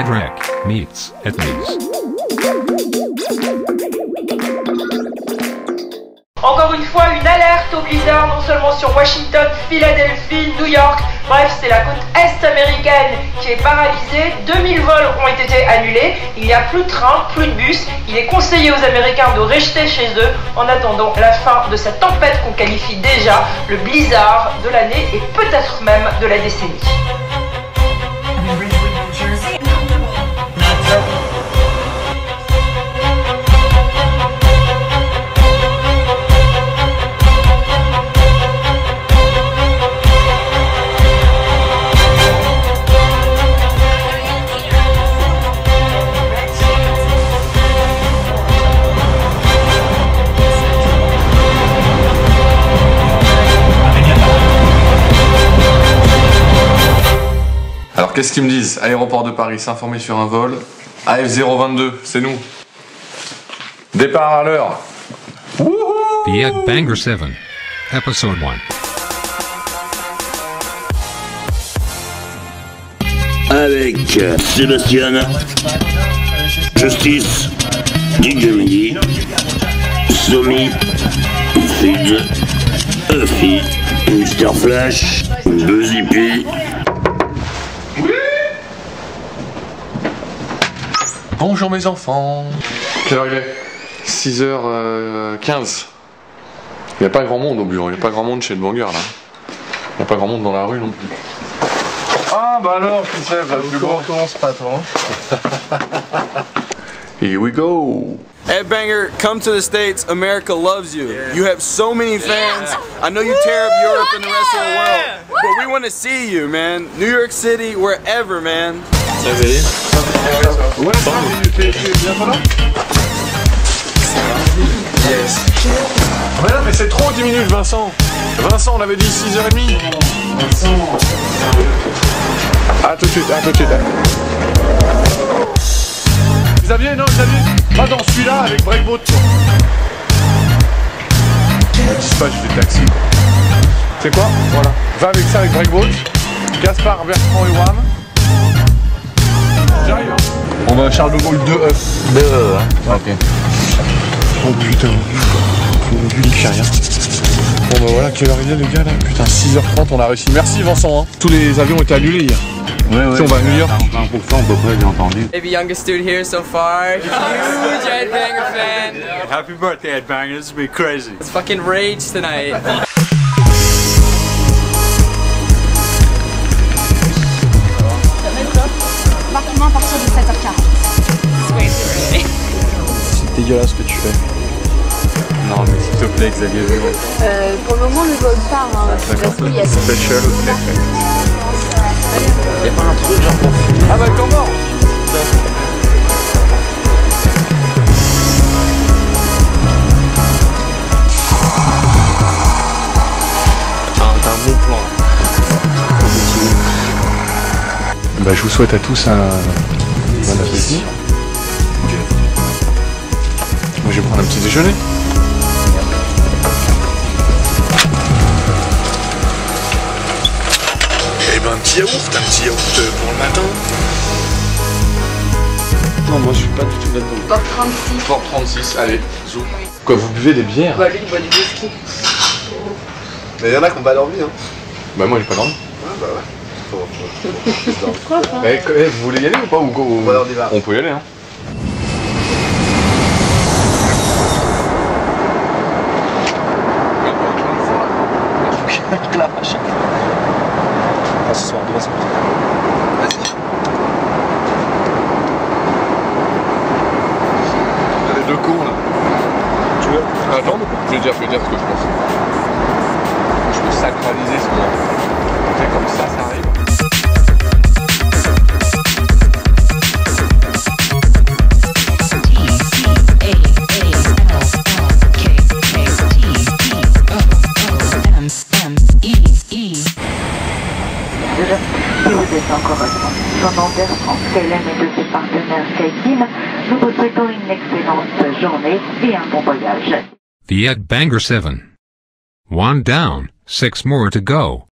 Ed Rec meets Ed News. Encore une fois, une alerte au blizzard, non seulement sur Washington, Philadelphie, New York. Bref, c'est la côte est américaine qui est paralysée. 2000 vols ont été annulés. Il n'y a plus de train, plus de bus. Il est conseillé aux Américains de rester chez eux en attendant la fin de cette tempête qu'on qualifie déjà le blizzard de l'année et peut-être même de la décennie. Alors qu'est-ce qu'ils me disent? Aéroport de Paris, s'informer sur un vol. AF022, c'est nous. Départ à l'heure. The Ed Banger 7, Episode 1. Avec Sébastien, Justice, Geek Zomi, Fig, Uffie, Mr. Flash, Buzzipi. Bonjour mes enfants. Quelle heure il est? 6h15. Il n'y a pas grand monde au bureau, il n'y a pas grand monde chez le Banger là. Il n'y a pas grand monde dans la rue non plus. Ah bah alors, je sais, bah, le bureau commence pas toi. Here we go. Ed Banger, come to the States, America loves you. Yeah. You have so many fans. Yeah. I know you tear up Europe and the rest of the world. But we want to see you, man. New York City, wherever, man. Ça veut dire? Ouais, ça tu es bien pas là? Yes. Mais non, mais c'est trop 10 minutes, Vincent. Vincent, on avait dit 6h30. Vincent. À tout de suite, à tout de suite. Xavier, non, Xavier. Pas dans celui-là avec Breakboat. Ne dis pas, je fais le taxi. C'est quoi? Voilà. Va avec ça avec Breakboat. Gaspard, Bertrand et Juan. On va à Charles de Gaulle 2E. 2E, hein. Ok. Oh putain. Il n'y a rien. Bon bah voilà, quelle heure il est les gars là? Putain, 6h30, on a réussi. Merci Vincent, hein. Tous les avions ont été annulés hier. Ouais. Si on va à New York. 20% on peut pas, bien entendu. Hey, the youngest dude here so far. Huge Ed Banger fan. Happy birthday Ed Banger, this will be crazy. It's fucking rage tonight. C'est dégueulasse ce que tu fais. Non mais s'il te plaît Xavier. Pour le moment le vol part hein. Parce qu'il y a cette special. Il n'y a pas un truc genre pour fumer. Ah bah comment? T'as un bon plan. Bah je vous souhaite à tous un bon appétit. Je vais prendre un petit déjeuner. Eh ben un petit yaourt pour le matin. Non, moi je suis pas du tout là-dedans. Port 36. Port 36, allez, zou. Quoi, vous buvez des bières? Bah lui il boit du whisky. Mais il y en a qui n'ont pas dormi, hein. Bah moi j'ai pas dormi. Ah bah ouais. Pourquoi pas? Vous voulez y aller ou pas? On peut y aller, hein. Je veux dire ce que je pense. Je peux sacraliser ce moment. Tu sais, comme ça, ça arrive. Déjà, si vous êtes encore absent, pendant Bertrand, Skyteam et de ses partenaires Skyteam, nous vous souhaitons une excellente journée et un bon voyage. The Ed Banger 7. One down, 6 more to go.